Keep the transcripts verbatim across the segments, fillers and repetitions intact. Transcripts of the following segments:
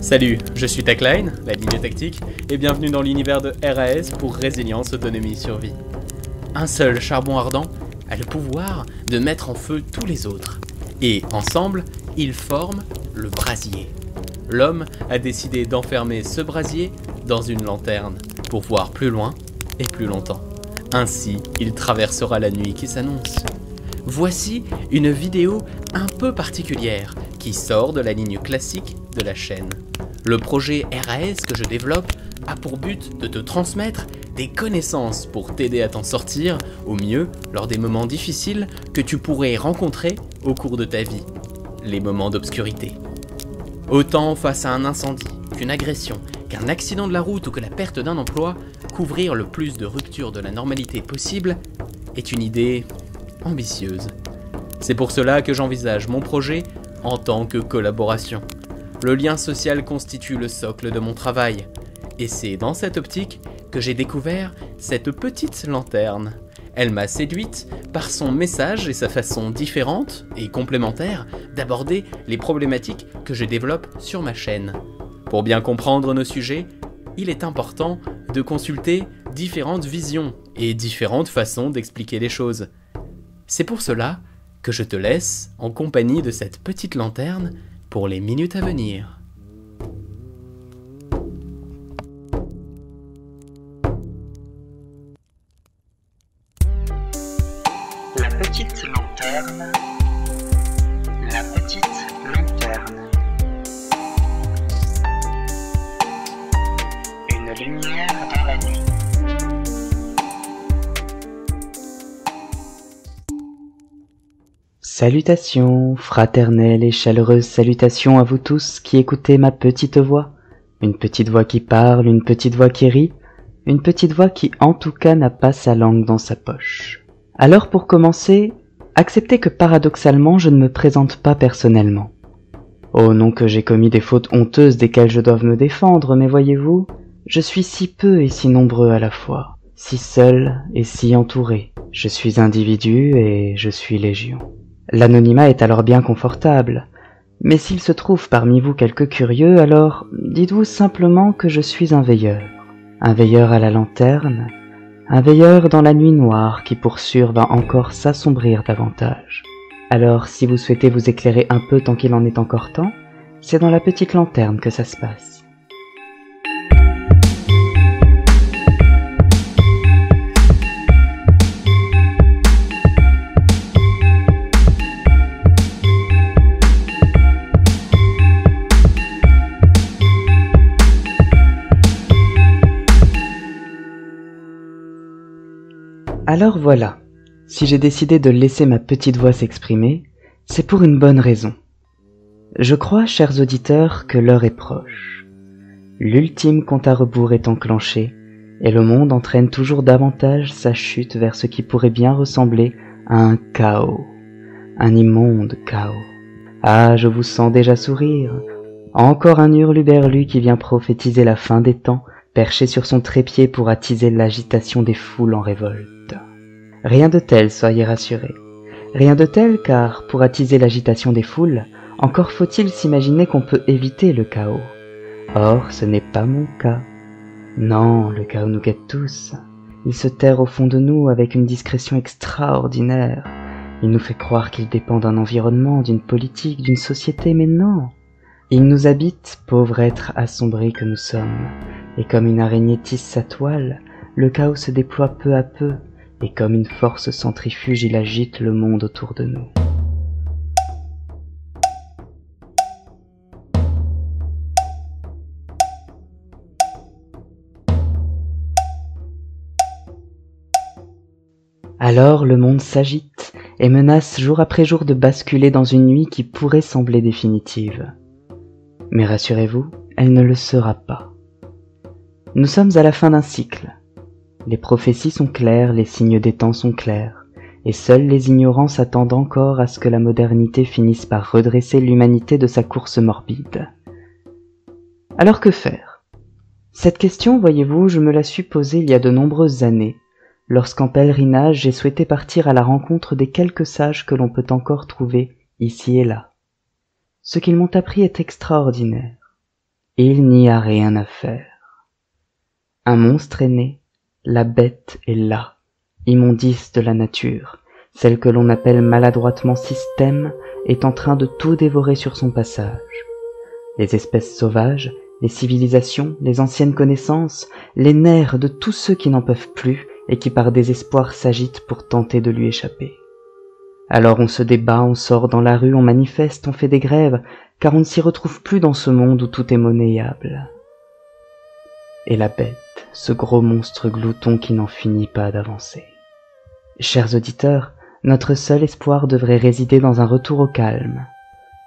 Salut, je suis Tacline, la ligne tactique, et bienvenue dans l'univers de R A S pour Résilience, Autonomie, Survie. Un seul charbon ardent a le pouvoir de mettre en feu tous les autres. Et ensemble, ils forment le brasier. L'homme a décidé d'enfermer ce brasier dans une lanterne pour voir plus loin et plus longtemps. Ainsi, il traversera la nuit qui s'annonce. Voici une vidéo un peu particulière qui sort de la ligne classique de la chaîne. Le projet R A S que je développe a pour but de te transmettre des connaissances pour t'aider à t'en sortir au mieux lors des moments difficiles que tu pourrais rencontrer au cours de ta vie, les moments d'obscurité. Autant face à un incendie, qu'une agression, qu'un accident de la route ou que la perte d'un emploi, couvrir le plus de ruptures de la normalité possible est une idée ambitieuse. C'est pour cela que j'envisage mon projet en tant que collaboration. Le lien social constitue le socle de mon travail, et c'est dans cette optique que j'ai découvert cette petite lanterne. Elle m'a séduite par son message et sa façon différente et complémentaire d'aborder les problématiques que je développe sur ma chaîne. Pour bien comprendre nos sujets, il est important de consulter différentes visions et différentes façons d'expliquer les choses. C'est pour cela que je te laisse en compagnie de cette petite lanterne pour les minutes à venir. La petite lanterne. La petite lanterne. Une lumière dans la nuit. Salutations, fraternelles et chaleureuses salutations à vous tous qui écoutez ma petite voix. Une petite voix qui parle, une petite voix qui rit, une petite voix qui en tout cas n'a pas sa langue dans sa poche. Alors pour commencer, acceptez que paradoxalement je ne me présente pas personnellement. Oh non que j'ai commis des fautes honteuses desquelles je dois me défendre, mais voyez-vous, je suis si peu et si nombreux à la fois, si seul et si entouré. Je suis individu et je suis légion. L'anonymat est alors bien confortable, mais s'il se trouve parmi vous quelques curieux, alors dites-vous simplement que je suis un veilleur. Un veilleur à la lanterne, un veilleur dans la nuit noire qui pour sûr va encore s'assombrir davantage. Alors si vous souhaitez vous éclairer un peu tant qu'il en est encore temps, c'est dans la petite lanterne que ça se passe. Alors voilà, si j'ai décidé de laisser ma petite voix s'exprimer, c'est pour une bonne raison. Je crois, chers auditeurs, que l'heure est proche. L'ultime compte à rebours est enclenché, et le monde entraîne toujours davantage sa chute vers ce qui pourrait bien ressembler à un chaos. Un immonde chaos. Ah, je vous sens déjà sourire. Encore un hurluberlu qui vient prophétiser la fin des temps, perché sur son trépied pour attiser l'agitation des foules en révolte. Rien de tel, soyez rassurés. Rien de tel, car pour attiser l'agitation des foules, encore faut-il s'imaginer qu'on peut éviter le chaos. Or, ce n'est pas mon cas. Non, le chaos nous guette tous. Il se terre au fond de nous avec une discrétion extraordinaire. Il nous fait croire qu'il dépend d'un environnement, d'une politique, d'une société, mais non. Il nous habite, pauvres êtres assombris que nous sommes. Et comme une araignée tisse sa toile, le chaos se déploie peu à peu, et comme une force centrifuge, il agite le monde autour de nous. Alors le monde s'agite, et menace jour après jour de basculer dans une nuit qui pourrait sembler définitive. Mais rassurez-vous, elle ne le sera pas. Nous sommes à la fin d'un cycle. Les prophéties sont claires, les signes des temps sont clairs, et seuls les ignorants s'attendent encore à ce que la modernité finisse par redresser l'humanité de sa course morbide. Alors que faire? Cette question, voyez-vous, je me la suis posée il y a de nombreuses années, lorsqu'en pèlerinage j'ai souhaité partir à la rencontre des quelques sages que l'on peut encore trouver ici et là. Ce qu'ils m'ont appris est extraordinaire. Il n'y a rien à faire. Un monstre est né, la bête est là, immondice de la nature, celle que l'on appelle maladroitement système, est en train de tout dévorer sur son passage. Les espèces sauvages, les civilisations, les anciennes connaissances, les nerfs de tous ceux qui n'en peuvent plus et qui par désespoir s'agitent pour tenter de lui échapper. Alors on se débat, on sort dans la rue, on manifeste, on fait des grèves, car on ne s'y retrouve plus dans ce monde où tout est monnayable. Et la bête, ce gros monstre glouton qui n'en finit pas d'avancer. Chers auditeurs, notre seul espoir devrait résider dans un retour au calme,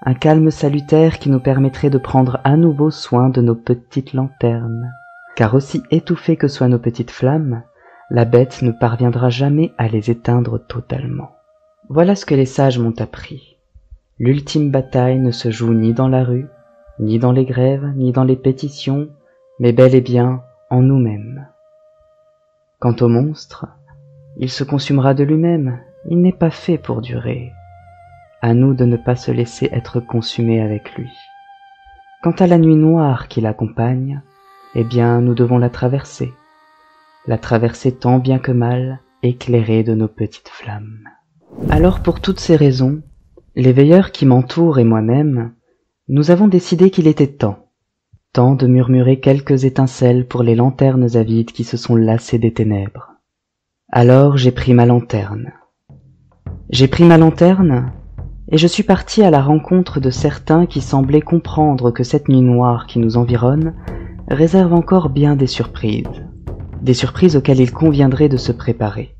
un calme salutaire qui nous permettrait de prendre à nouveau soin de nos petites lanternes. Car aussi étouffées que soient nos petites flammes, la bête ne parviendra jamais à les éteindre totalement. Voilà ce que les sages m'ont appris. L'ultime bataille ne se joue ni dans la rue, ni dans les grèves, ni dans les pétitions, mais bel et bien en nous-mêmes. Quant au monstre, il se consumera de lui-même, il n'est pas fait pour durer. À nous de ne pas se laisser être consumés avec lui. Quant à la nuit noire qui l'accompagne, eh bien nous devons la traverser. La traverser tant bien que mal, éclairée de nos petites flammes. Alors pour toutes ces raisons, les veilleurs qui m'entourent et moi-même, nous avons décidé qu'il était temps. Temps de murmurer quelques étincelles pour les lanternes avides qui se sont lassées des ténèbres. Alors j'ai pris ma lanterne. J'ai pris ma lanterne et je suis parti à la rencontre de certains qui semblaient comprendre que cette nuit noire qui nous environne réserve encore bien des surprises. Des surprises auxquelles il conviendrait de se préparer.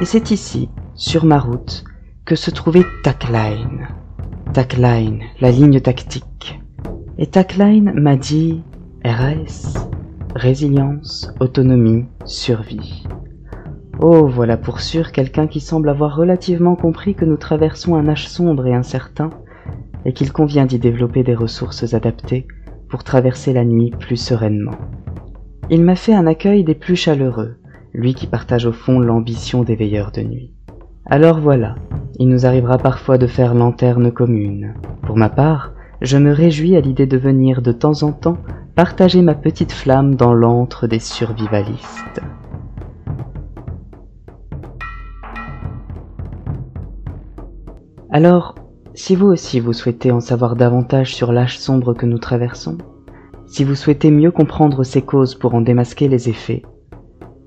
Et c'est ici, sur ma route, que se trouvait Tacline. Tacline, la ligne tactique. Et Tacline m'a dit R A S, résilience, autonomie, survie. Oh, voilà pour sûr quelqu'un qui semble avoir relativement compris que nous traversons un âge sombre et incertain, et qu'il convient d'y développer des ressources adaptées pour traverser la nuit plus sereinement. Il m'a fait un accueil des plus chaleureux, lui qui partage au fond l'ambition des veilleurs de nuit. Alors voilà, il nous arrivera parfois de faire lanterne commune. Pour ma part, je me réjouis à l'idée de venir de temps en temps partager ma petite flamme dans l'antre des survivalistes. Alors, si vous aussi vous souhaitez en savoir davantage sur l'âge sombre que nous traversons, si vous souhaitez mieux comprendre ses causes pour en démasquer les effets,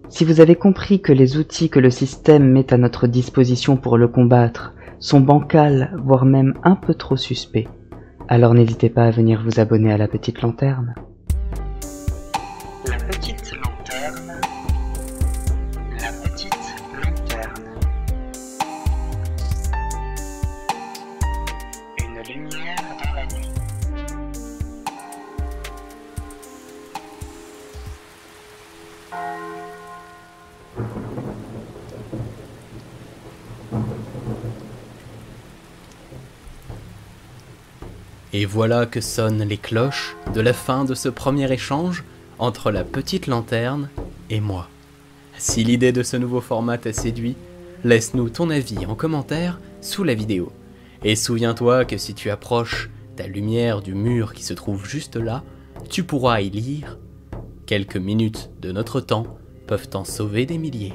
si vous avez compris que les outils que le système met à notre disposition pour le combattre sont bancals, voire même un peu trop suspects, alors n'hésitez pas à venir vous abonner à La Petite Lanterne. La Petite Lanterne. La Petite Lanterne. Lumière dans la nuit. Et voilà que sonnent les cloches de la fin de ce premier échange entre La Petite Lanterne et moi. Si l'idée de ce nouveau format t'a séduit, laisse-nous ton avis en commentaire sous la vidéo. Et souviens-toi que si tu approches ta lumière du mur qui se trouve juste là, tu pourras y lire « Quelques minutes de notre temps peuvent en sauver des milliers ».